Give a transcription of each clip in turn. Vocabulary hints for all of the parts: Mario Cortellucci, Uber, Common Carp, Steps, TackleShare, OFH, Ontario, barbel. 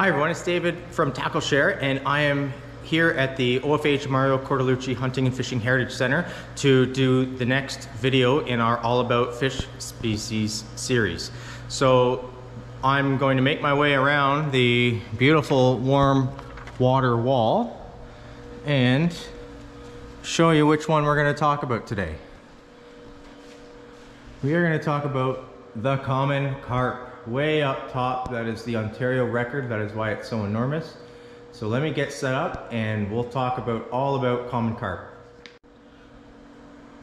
Hi everyone, it's David from TackleShare, and I am here at the OFH Mario Cortellucci Hunting and Fishing Heritage Center to do the next video in our All About Fish Species series. So I'm going to make my way around the beautiful warm water wall and show you which one we're going to talk about today. We are going to talk about the common carp. Way up top, that is the Ontario record. That is why it's so enormous. So let me get set up and we'll talk all about common carp.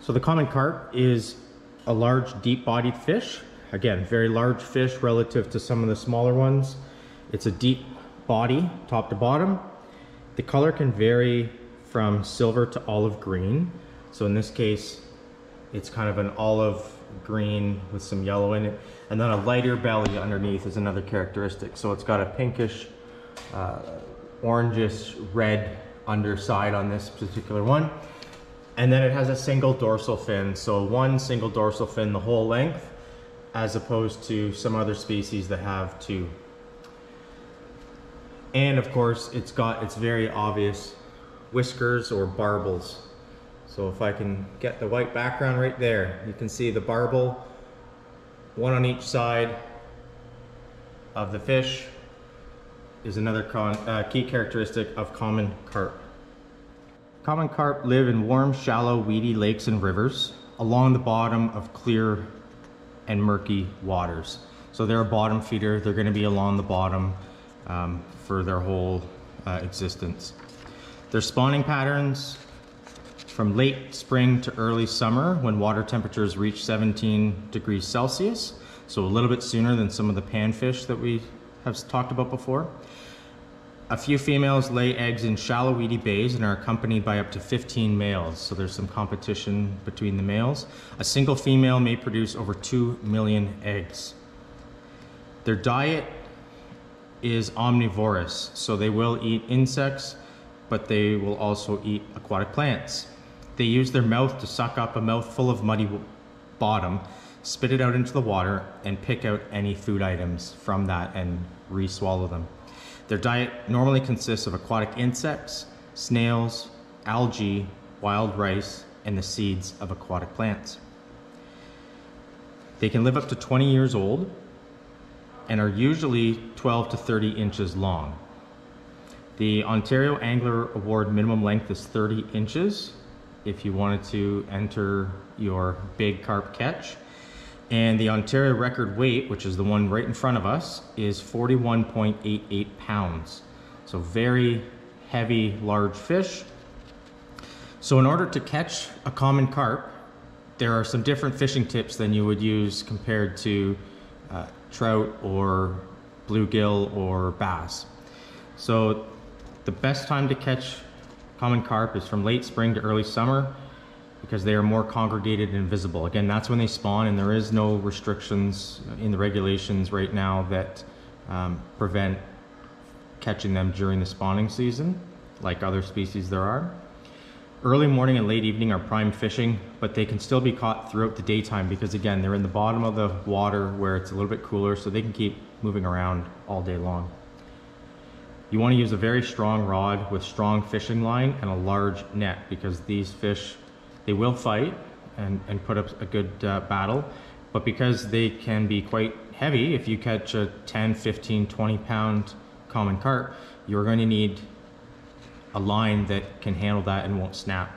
So the common carp is a large deep-bodied fish. Again, very large fish relative to some of the smaller ones. It's a deep body, top to bottom. The color can vary from silver to olive green. So in this case, it's kind of an olive green with some yellow in it, and then a lighter belly underneath is another characteristic. So it's got a pinkish, orangish red underside on this particular one, and then it has a single dorsal fin. So one single dorsal fin the whole length, as opposed to some other species that have two. And of course, it's got its very obvious whiskers or barbels. So if I can get the white background right there, you can see the barbel, one on each side of the fish, is another key characteristic of common carp. Common carp live in warm, shallow, weedy lakes and rivers along the bottom of clear and murky waters. So they're a bottom feeder. They're going to be along the bottom for their whole existence. Their spawning patterns from late spring to early summer, when water temperatures reach 17 degrees Celsius, so a little bit sooner than some of the panfish that we have talked about before. A few females lay eggs in shallow, weedy bays and are accompanied by up to 15 males, so there's some competition between the males. A single female may produce over 2 million eggs. Their diet is omnivorous, so they will eat insects, but they will also eat aquatic plants. They use their mouth to suck up a mouthful of muddy bottom, spit it out into the water, and pick out any food items from that and re-swallow them. Their diet normally consists of aquatic insects, snails, algae, wild rice, and the seeds of aquatic plants. They can live up to 20 years old and are usually 12 to 30 inches long. The Ontario Angler Award minimum length is 30 inches. If you wanted to enter your big carp catch. And the Ontario record weight, which is the one right in front of us, is 41.88 pounds. So very heavy, large fish. So in order to catch a common carp, there are some different fishing tips than you would use compared to trout or bluegill or bass. So the best time to catch common carp is from late spring to early summer because they are more congregated and visible. Again, that's when they spawn, and there is no restrictions in the regulations right now that prevent catching them during the spawning season, like other species there are. Early morning and late evening are prime fishing, but they can still be caught throughout the daytime because, again, they're in the bottom of the water where it's a little bit cooler, so they can keep moving around all day long. You want to use a very strong rod with strong fishing line and a large net because these fish, they will fight and put up a good battle, but because they can be quite heavy, if you catch a 10, 15, 20 pound common carp, you're going to need a line that can handle that and won't snap.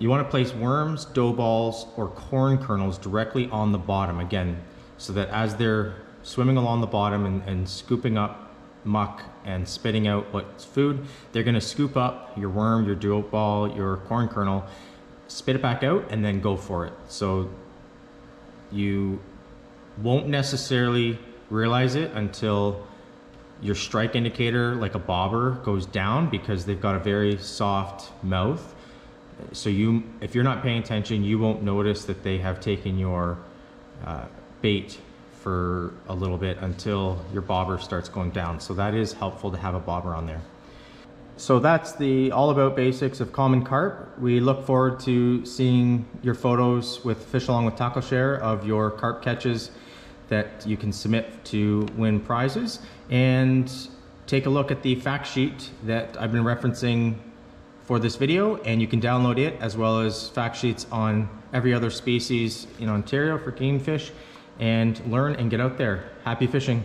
You want to place worms, dough balls, or corn kernels directly on the bottom, again, so that as they're swimming along the bottom and scooping up muck and spitting out what's food, they're going to scoop up your worm, your dough ball, your corn kernel, spit it back out, and then go for it. So you won't necessarily realize it until your strike indicator, like a bobber, goes down because they've got a very soft mouth. So you, if you're not paying attention, you won't notice that they have taken your bait for a little bit until your bobber starts going down. So that is helpful to have a bobber on there. So that's the all about basics of common carp. We look forward to seeing your photos with Fish Along with TackleShare of your carp catches that you can submit to win prizes, and take a look at the fact sheet that I've been referencing for this video, and you can download it as well as fact sheets on every other species in Ontario for kingfish, and learn and get out there. Happy fishing.